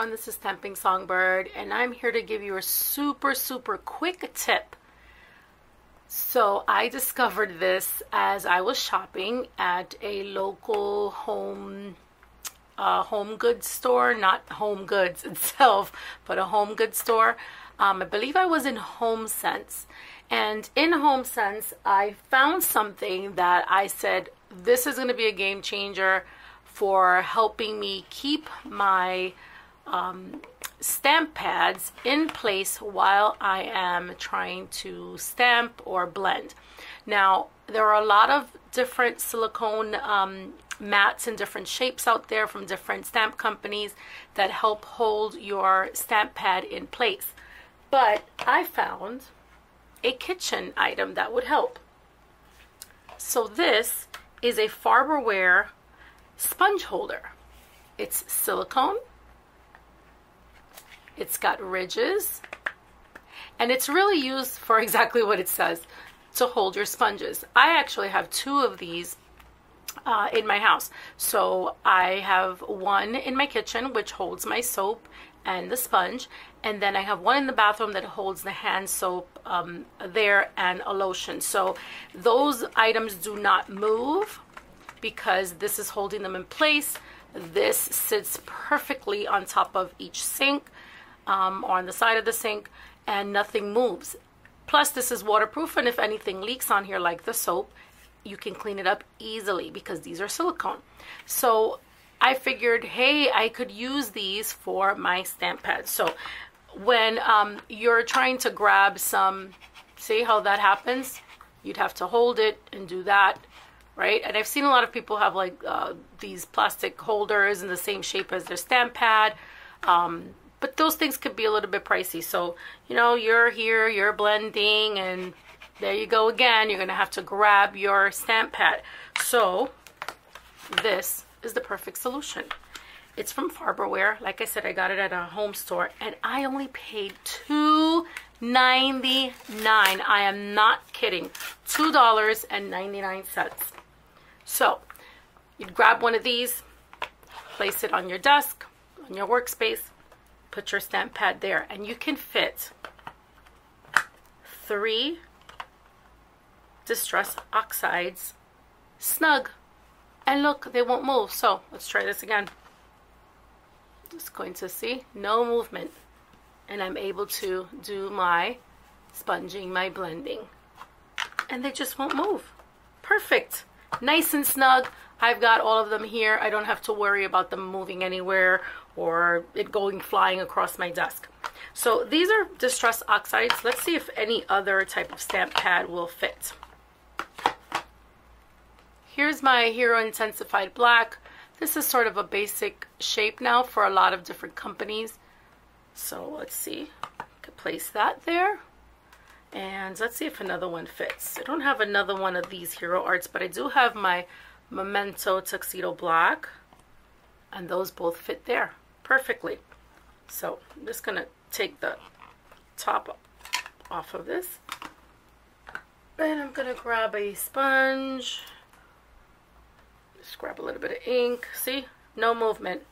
everyone, this is Stamping Songbird, and I'm here to give you a super quick tip. So I discovered this as I was shopping at a local home goods store, not Home Goods itself, but a home goods store. I believe I was in HomeSense, and in HomeSense I found something that I said, this is going to be a game changer for helping me keep my stamp pads in place while I am trying to stamp or blend. Now, there are a lot of different silicone mats and different shapes out there from different stamp companies that help hold your stamp pad in place. But I found a kitchen item that would help. So this is a Farberware sponge holder. It's silicone, it's got ridges, and it's really used for exactly what it says, to hold your sponges. I actually have two of these in my house. So I have one in my kitchen which holds my soap and the sponge, and then I have one in the bathroom that holds the hand soap there and a lotion. So those items do not move because this is holding them in place. This sits perfectly on top of each sink, or on the side of the sink, and nothing moves. Plus, this is waterproof, and if anything leaks on here, like the soap, you can clean it up easily because these are silicone. So I figured, hey, I could use these for my stamp pads. So when you're trying to grab some, see how that happens? You'd have to hold it and do that, right? And I've seen a lot of people have like these plastic holders in the same shape as their stamp pad, but those things could be a little bit pricey. So, you know, you're here, you're blending, and there you go again. You're gonna have to grab your stamp pad. So this is the perfect solution. It's from Farberware. Like I said, I got it at a home store, and I only paid $2.99. I am not kidding. $2.99. So you'd grab one of these, place it on your desk, on your workspace, put your stamp pad there, and you can fit 3 Distress Oxides snug. And look, they won't move. So let's try this again. Just going to see no movement, and I'm able to do my sponging, my blending, and they just won't move. Perfect, nice and snug. I've got all of them here. I don't have to worry about them moving anywhere or it going flying across my desk. So these are Distress Oxides. Let's see if any other type of stamp pad will fit. Here's my Hero Intensified Black. This is sort of a basic shape now for a lot of different companies. So let's see, I could place that there. And let's see if another one fits. I don't have another one of these Hero Arts, but I do have my Memento Tuxedo Black, and those both fit there perfectly. So I'm just gonna take the top off of this, and I'm gonna grab a sponge. Just grab a little bit of ink. See? No movement.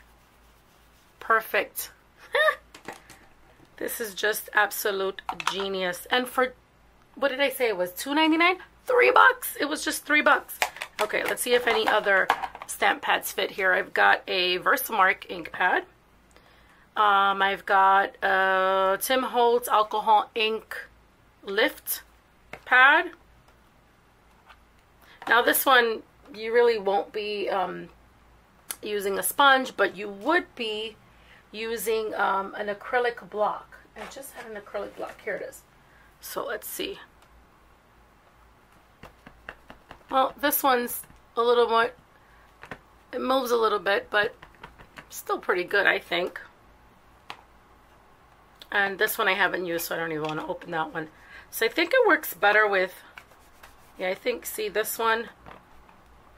Perfect. This is just absolute genius. And for, what did I say it was? $2.99? $3. It was just $3. Okay, let's see if any other stamp pads fit here. I've got a Versamark ink pad. I've got a Tim Holtz alcohol ink lift pad. Now this one, you really won't be using a sponge, but you would be using an acrylic block. I just had an acrylic block. Here it is. So let's see. Well, this one's a little more, it moves a little bit, but still pretty good, I think. And this one I haven't used, so I don't even want to open that one. So I think it works better with, yeah, I think, see this one?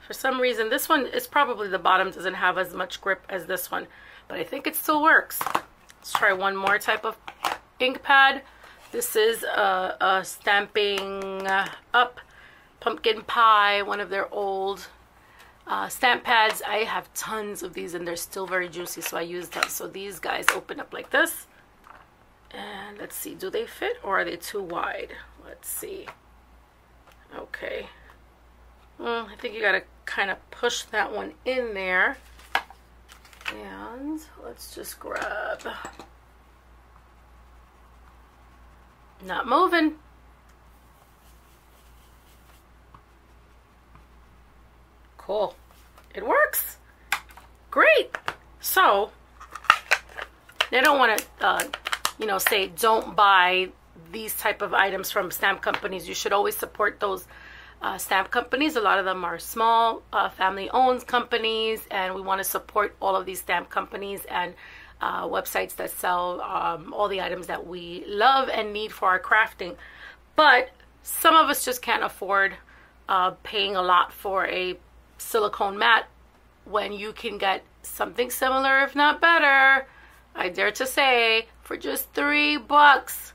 For some reason, this one is probably the bottom doesn't have as much grip as this one, but I think it still works. Let's try one more type of ink pad. This is a Stamping Up Pumpkin Pie, one of their old stamp pads. I have tons of these and they're still very juicy, so I use them. So these guys open up like this. And let's see, do they fit or are they too wide? Let's see. Okay. Well, I think you gotta kind of push that one in there. And let's just grab. Not moving. Cool. It works. Great. So, they don't want to, you know, say don't buy these type of items from stamp companies. You should always support those stamp companies. A lot of them are small, family-owned companies, and we want to support all of these stamp companies and websites that sell all the items that we love and need for our crafting. But some of us just can't afford paying a lot for a silicone mat when you can get something similar, if not better, I dare to say, for just $3.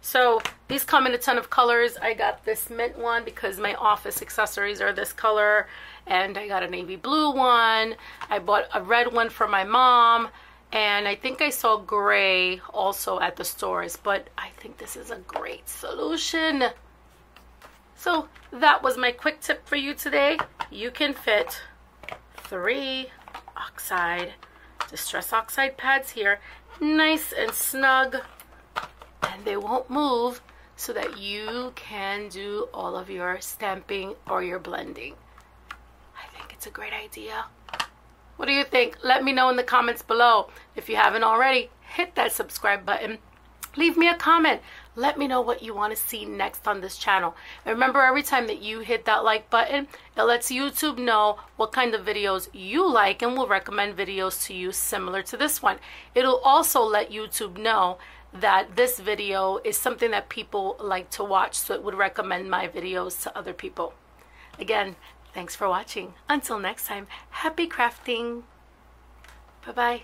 So these come in a ton of colors. I got this mint one because my office accessories are this color, and I got a navy blue one. I bought a red one for my mom. And I think I saw gray also at the stores, but I think this is a great solution. So that was my quick tip for you today. You can fit 3 Distress Oxide pads here, nice and snug, and they won't move, so that you can do all of your stamping or your blending. I think it's a great idea. What do you think? Let me know in the comments below. If you haven't already, hit that subscribe button. Leave me a comment. Let me know what you want to see next on this channel. And remember, every time that you hit that like button, it lets YouTube know what kind of videos you like and will recommend videos to you similar to this one. It'll also let YouTube know that this video is something that people like to watch, so it would recommend my videos to other people. Again, thanks for watching. Until next time, happy crafting. Bye-bye.